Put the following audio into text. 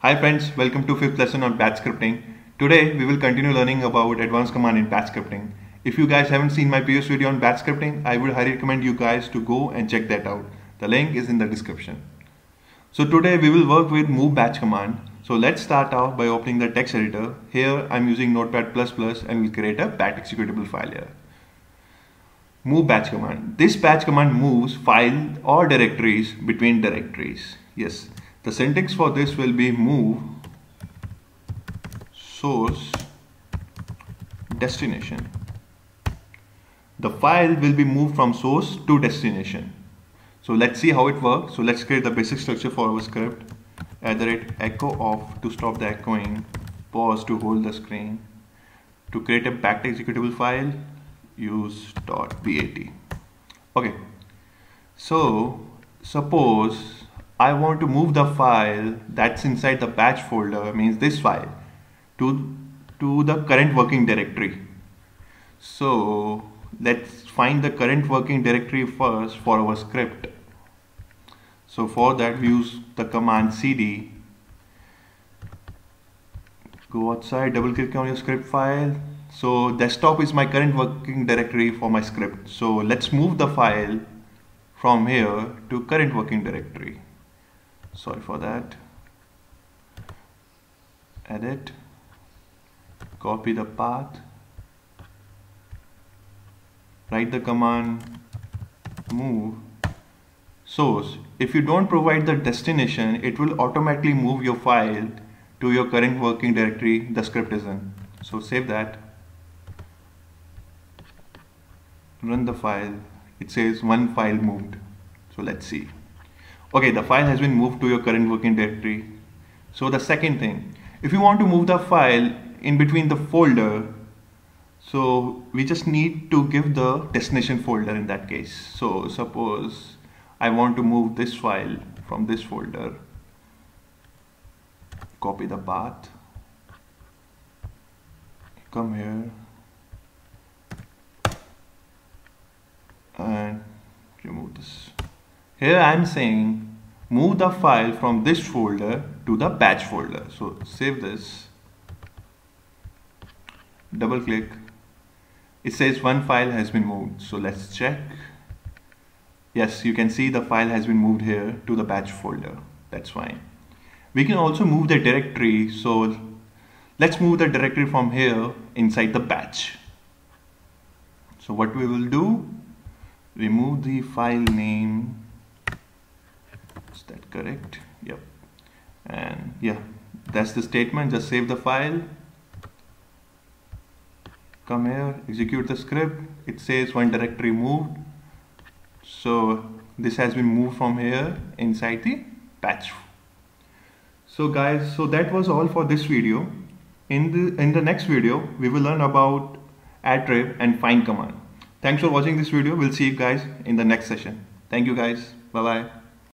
Hi friends, welcome to 5th lesson on batch scripting. Today we will continue learning about advanced command in batch scripting. If you guys haven't seen my previous video on batch scripting, I would highly recommend you guys to go and check that out. The link is in the description. So today we will work with move batch command. So let's start out by opening the text editor. Here I'm using Notepad++ and we'll create a batch executable file here. Move batch command. This batch command moves file or directories between directories. Yes. The syntax for this will be move source destination. The file will be moved from source to destination. So let's see how it works. So let's create the basic structure for our script. @echo off to stop the echoing, pause to hold the screen. To create a batch executable file, use .bat. Okay. So suppose I want to move the file that's inside the batch folder, means this file, to the current working directory. So let's find the current working directory first for our script. So for that we use the command cd. Go outside, double click on your script file. So desktop is my current working directory for my script. So let's move the file from here to current working directory. Sorry for that. Edit, copy the path, write the command move source. If you don't provide the destination, it will automatically move your file to your current working directory the script is in. So save that, run the file. It says one file moved. So let's see. Okay, the file has been moved to your current working directory. So the second thing, if you want to move the file in between the folder, so we just need to give the destination folder in that case. So suppose I want to move this file from this folder, copy the path, come here and remove this. Here I am saying move the file from this folder to the batch folder. So save this, double click. It says one file has been moved. So let's check. Yes, you can see the file has been moved here to the batch folder. That's fine. We can also move the directory. So let's move the directory from here inside the batch. So what we will do, remove the file name. Is that correct? Yep. And yeah, that's the statement. Just save the file. Come here, execute the script. It says one directory moved. So this has been moved from here inside the batch. So guys, so that was all for this video. In the next video, we will learn about attrib and find command. Thanks for watching this video. We'll see you guys in the next session. Thank you guys. Bye-bye.